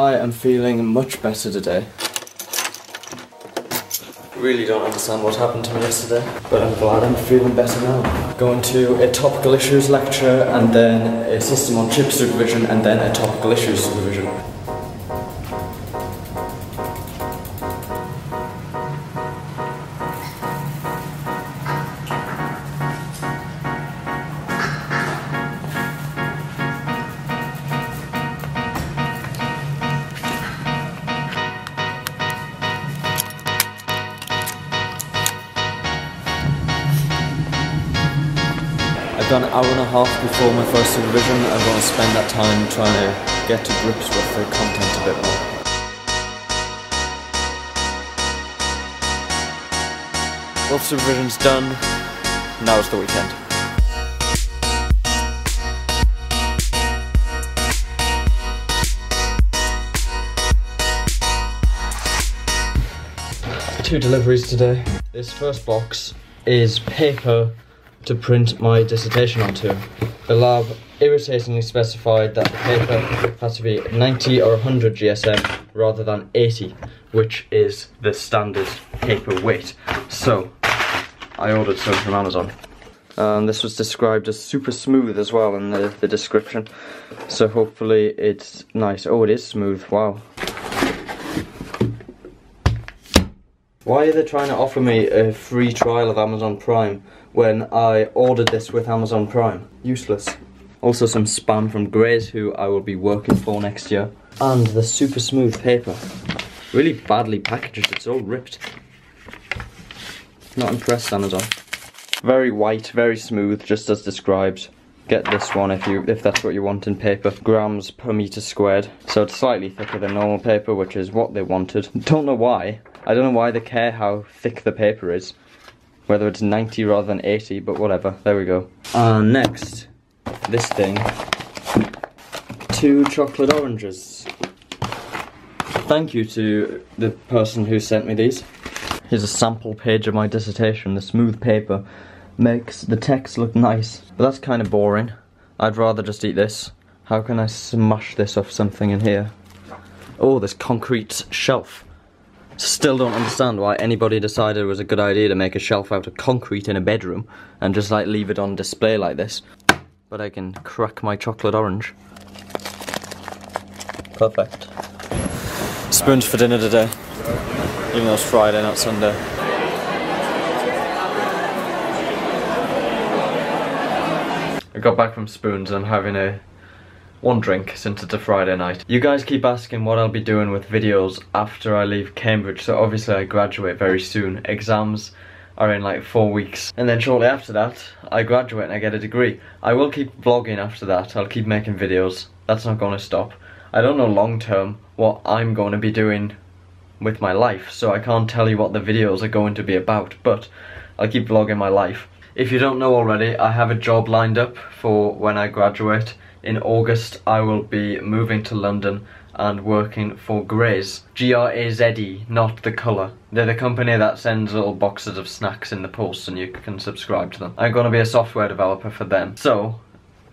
Hi, I'm feeling much better today. Really don't understand what happened to me yesterday, but I'm glad I'm feeling better now. Going to a topical issues lecture and then a system on chip supervision and then a topical issues supervision. I've got an hour and a half before my first supervision. I want to spend that time trying to get to grips with the content a bit more. Well, supervision's done. Now it's the weekend. Two deliveries today. This first box is paper to print my dissertation onto. The lab irritatingly specified that the paper has to be 90 or 100 GSM rather than 80, which is the standard paper weight. So I ordered some from Amazon. This was described as super smooth as well in the description. So hopefully it's nice. Oh, it is smooth, wow. Why are they trying to offer me a free trial of Amazon Prime when I ordered this with Amazon Prime? Useless. Also some spam from Graze, who I will be working for next year. And the super smooth paper. Really badly packaged, it's all ripped. Not impressed, Amazon. Very white, very smooth, just as described. Get this one if that's what you want in paper. Grams per meter squared. So it's slightly thicker than normal paper, which is what they wanted. Don't know why. I don't know why they care how thick the paper is, whether it's 90 rather than 80, but whatever, there we go. And next, this thing, 2 chocolate oranges. Thank you to the person who sent me these. Here's a sample page of my dissertation. The smooth paper makes the text look nice, but that's kind of boring. I'd rather just eat this. How can I smash this off something in here? Oh, this concrete shelf. Still don't understand why anybody decided it was a good idea to make a shelf out of concrete in a bedroom and just like leave it on display like this. But I can crack my chocolate orange. Perfect. Spoons for dinner today, even though it's Friday, not Sunday. I got back from Spoons and I'm having one drink since it's a Friday night. You guys keep asking what I'll be doing with videos after I leave Cambridge, so obviously I graduate very soon. Exams are in like 4 weeks, and then shortly after that I graduate and I get a degree. I will keep vlogging after that, I'll keep making videos, that's not going to stop. I don't know long term what I'm going to be doing with my life, so I can't tell you what the videos are going to be about, but I'll keep vlogging my life. If you don't know already, I have a job lined up for when I graduate. In August, I will be moving to London and working for Graze. Graze, not the colour. They're the company that sends little boxes of snacks in the post and you can subscribe to them. I'm going to be a software developer for them. So,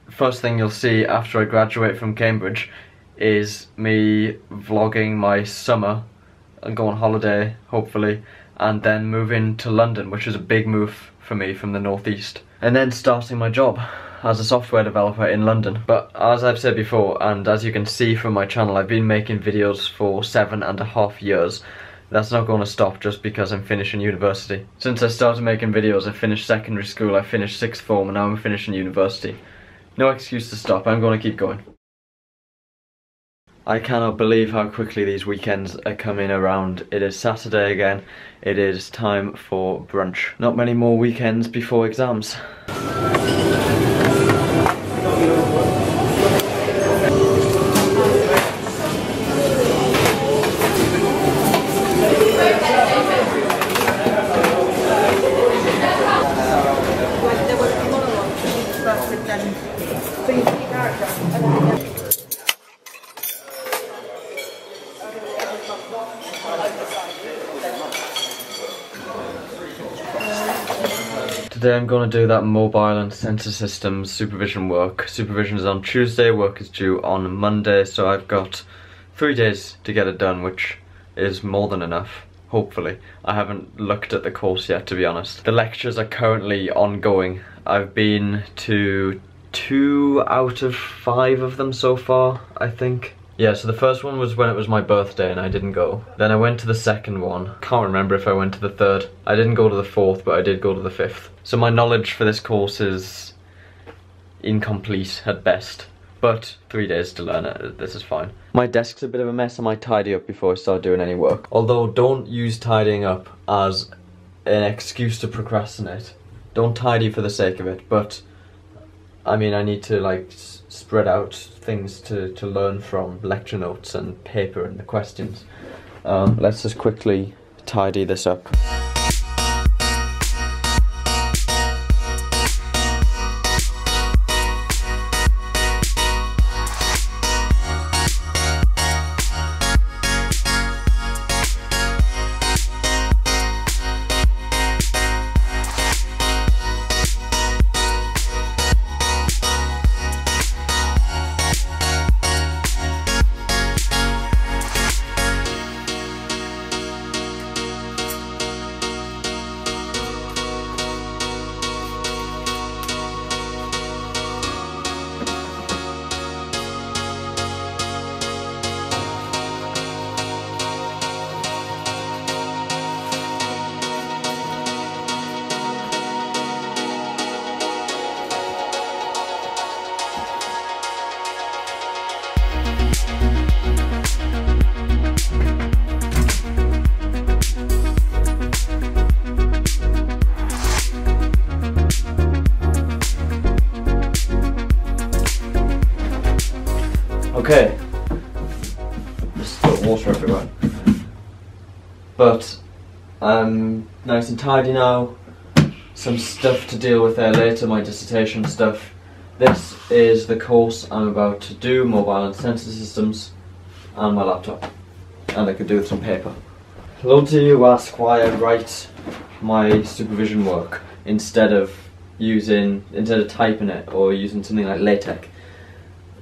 first thing you'll see after I graduate from Cambridge is me vlogging my summer and go on holiday, hopefully, and then moving to London, which is a big move for me from the northeast, and then starting my job as a software developer in London. But as I've said before, and as you can see from my channel, I've been making videos for 7.5 years. That's not going to stop just because I'm finishing university. Since I started making videos, I finished secondary school, I finished 6th form, and now I'm finishing university. No excuse to stop, I'm going to keep going. I cannot believe how quickly these weekends are coming around. It is Saturday again, it is time for brunch. Not many more weekends before exams. Today I'm going to do that mobile and sensor systems supervision work. Supervision is on Tuesday, work is due on Monday, so I've got 3 days to get it done, which is more than enough, hopefully. I haven't looked at the course yet, to be honest. The lectures are currently ongoing. I've been to 2 out of 5 of them so far, I think. Yeah, so the first one was when it was my birthday and I didn't go. Then I went to the second one. Can't remember if I went to the third. I didn't go to the fourth, but I did go to the fifth. So my knowledge for this course is incomplete at best. But 3 days to learn it, this is fine. My desk's a bit of a mess. I might tidy up before I start doing any work. Although, don't use tidying up as an excuse to procrastinate. Don't tidy for the sake of it, but I mean, I need to, like, spread out things to learn from lecture notes and paper and the questions. Let's just quickly tidy this up. Okay, just got water everywhere, but I'm nice and tidy now. Some stuff to deal with there later, my dissertation stuff. This is the course I'm about to do, mobile and sensor systems, and my laptop, and I could do with some paper. Loads of you ask why I write my supervision work instead of typing it or using something like LaTeX.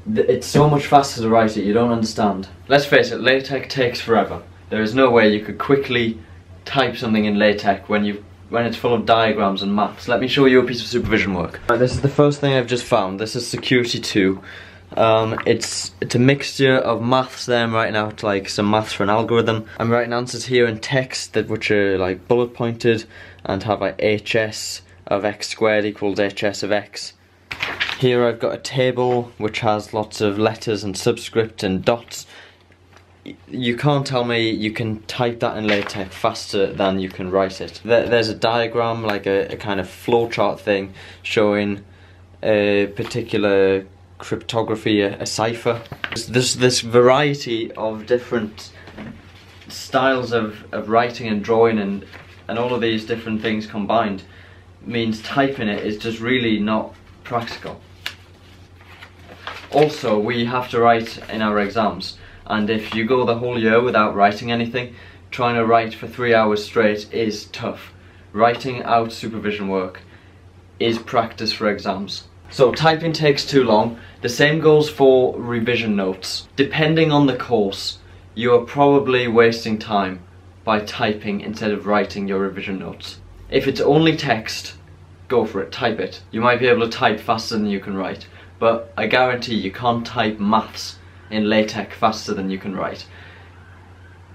It's so much faster to write it, you don't understand. Let's face it, LaTeX takes forever. There is no way you could quickly type something in LaTeX when it's full of diagrams and maps. Let me show you a piece of supervision work. Right, this is the first thing I've just found. This is Security 2. It's a mixture of maths there. I'm writing out like some maths for an algorithm. I'm writing answers here in text which are like bullet pointed and have like HS of X squared equals HS of X. Here I've got a table which has lots of letters and subscript and dots. You can't tell me you can type that in LaTeX faster than you can write it. There's a diagram, like a kind of flowchart thing, showing a particular cryptography, a cipher. There's this variety of different styles of writing and drawing and all of these different things combined means typing it is just really not practical. Also, we have to write in our exams, and if you go the whole year without writing anything, trying to write for 3 hours straight is tough. Writing out supervision work is practice for exams. So typing takes too long. The same goes for revision notes. Depending on the course, you are probably wasting time by typing instead of writing your revision notes. If it's only text, go for it, type it. You might be able to type faster than you can write, but I guarantee you can't type maths in LaTeX faster than you can write.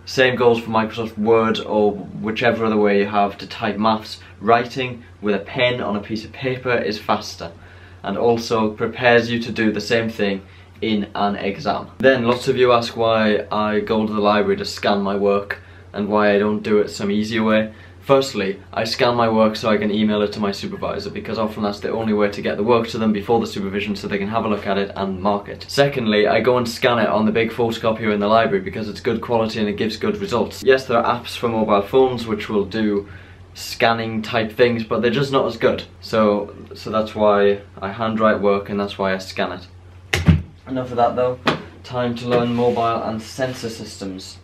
Same goes for Microsoft Word or whichever other way you have to type maths. Writing with a pen on a piece of paper is faster, and also prepares you to do the same thing in an exam. Then lots of you ask why I go to the library to scan my work and why I don't do it some easier way. Firstly, I scan my work so I can email it to my supervisor, because often that's the only way to get the work to them before the supervision so they can have a look at it and mark it. Secondly, I go and scan it on the big photocopier in the library because it's good quality and it gives good results. Yes, there are apps for mobile phones which will do scanning type things, but they're just not as good. So that's why I handwrite work and that's why I scan it. Enough of that though. Time to learn mobile and sensor systems.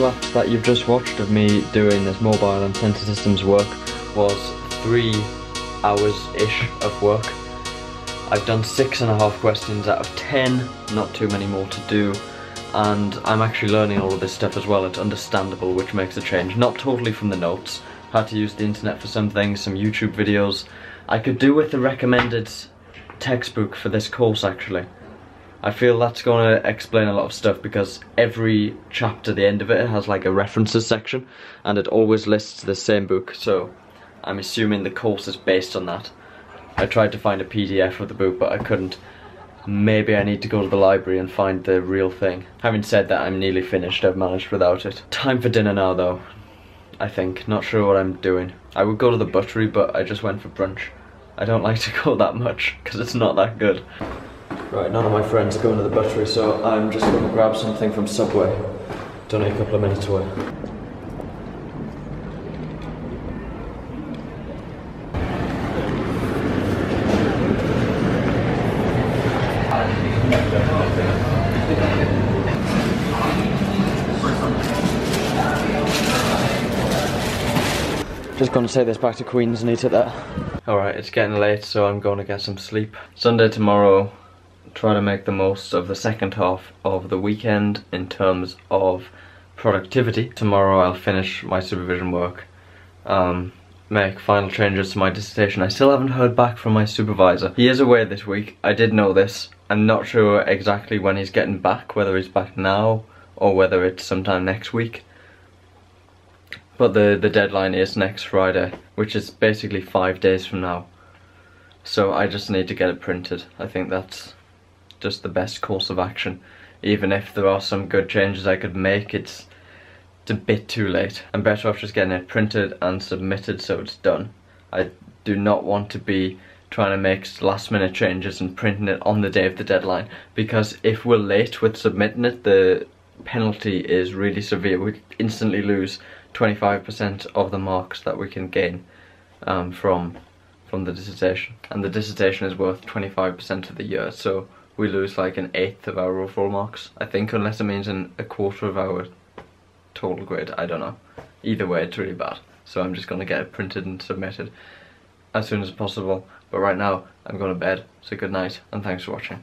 lap that you've just watched of me doing this mobile and sensor systems work was 3 hours-ish of work. I've done 6.5 questions out of 10, not too many more to do, and I'm actually learning all of this stuff as well. It's understandable, which makes a change. Not totally from the notes. Had to use the internet for some things, some YouTube videos. I could do with the recommended textbook for this course, actually. I feel that's going to explain a lot of stuff, because every chapter, the end of it has like a references section, and it always lists the same book, so I'm assuming the course is based on that. I tried to find a PDF of the book, but I couldn't. Maybe I need to go to the library and find the real thing. Having said that, I'm nearly finished. I've managed without it. Time for dinner now, though, I think. Not sure what I'm doing. I would go to the buttery, but I just went for brunch. I don't like to go that much, because it's not that good. Right, none of my friends are going to the buttery, so I'm just going to grab something from Subway. It's only a couple of minutes away. Just gonna take this back to Queens and eat it there. Alright, it's getting late, so I'm gonna get some sleep. Sunday tomorrow, try to make the most of the second half of the weekend in terms of productivity. Tomorrow I'll finish my supervision work, make final changes to my dissertation. I still haven't heard back from my supervisor. He is away this week, I did know this. I'm not sure exactly when he's getting back, whether he's back now or whether it's sometime next week. But the deadline is next Friday, which is basically 5 days from now. So I just need to get it printed. I think that's just the best course of action. Even if there are some good changes I could make, it's a bit too late. I'm better off just getting it printed and submitted so it's done. I do not want to be trying to make last minute changes and printing it on the day of the deadline, because if we're late with submitting it, the penalty is really severe. We instantly lose 25% of the marks that we can gain from the dissertation, and the dissertation is worth 25% of the year, so we lose like 1/8 of our overall marks, I think, unless it means 1/4 of our total grade. I don't know. Either way, it's really bad, so I'm just going to get it printed and submitted as soon as possible, but right now I'm going to bed, so good night and thanks for watching.